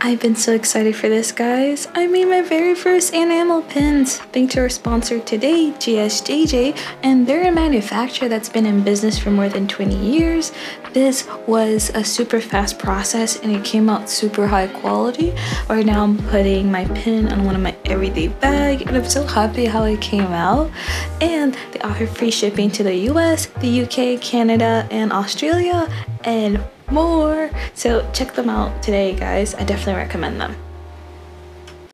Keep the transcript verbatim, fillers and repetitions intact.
I've been so excited for this, guys. I made my very first enamel pins thanks to our sponsor today, G S J J, and they're a manufacturer that's been in business for more than twenty years. This was a super fast process and it came out super high quality. Right now I'm putting my pin on one of my everyday bag and I'm so happy how it came out. And they offer free shipping to the U S, the U K, Canada, and Australia, and more. So check them out today, guys. I definitely recommend them.